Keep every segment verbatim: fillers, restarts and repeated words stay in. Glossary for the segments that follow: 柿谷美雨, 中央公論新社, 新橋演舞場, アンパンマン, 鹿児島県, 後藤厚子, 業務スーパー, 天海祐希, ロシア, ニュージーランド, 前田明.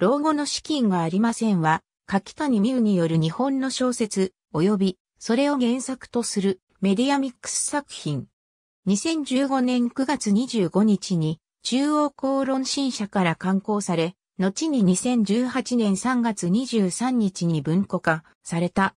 老後の資金がありませんは、柿谷美雨による日本の小説、及び、それを原作とするメディアミックス作品。にせんじゅうごねんくがつにじゅうごにちに中央公論新社から刊行され、後ににせんじゅうはちねんさんがつにじゅうさんにちに文庫化された。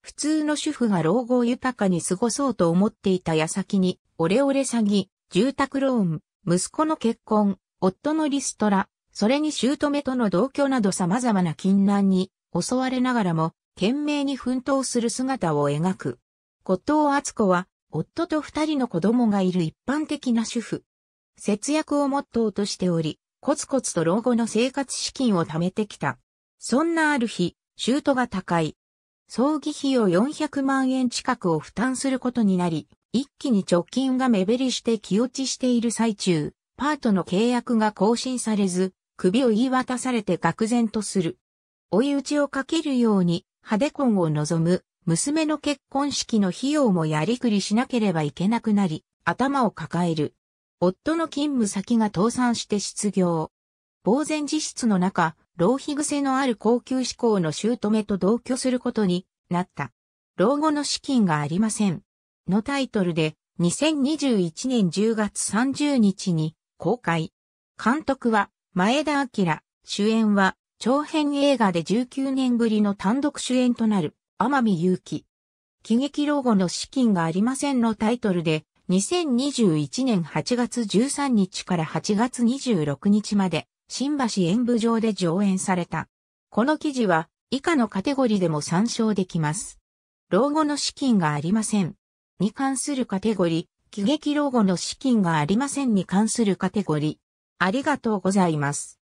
普通の主婦が老後を豊かに過ごそうと思っていた矢先に、オレオレ詐欺、住宅ローン、息子の結婚、夫のリストラ、それに姑との同居など様々な禁難に襲われながらも、懸命に奮闘する姿を描く。後藤厚子は、夫と二人の子供がいる一般的な主婦。節約をモットーとしており、コツコツと老後の生活資金を貯めてきた。そんなある日、舅が他界。葬儀費用よんひゃくまんえん近くを負担することになり、一気に貯金が目減りして気落ちしている最中、パートの契約が更新されず、首を言い渡されて愕然とする。追い打ちをかけるように、派手婚を望む娘の結婚式の費用もやりくりしなければいけなくなり、頭を抱える。夫の勤務先が倒産して失業。呆然自失の中、浪費癖のある高級志向の姑と同居することになった。老後の資金がありません。のタイトルでにせんにじゅういちねんじゅうがつさんじゅうにちに公開。監督は前田明、主演は長編映画でじゅうきゅうねんぶりの単独主演となる、天海祐希。喜劇老後の資金がありませんのタイトルで、にせんにじゅういちねんはちがつじゅうさんにちからはちがつにじゅうろくにちまで、新橋演舞場で上演された。この記事は、以下のカテゴリでも参照できます。老後の資金がありません。に関するカテゴリ、喜劇老後の資金がありませんに関するカテゴリ。ありがとうございます。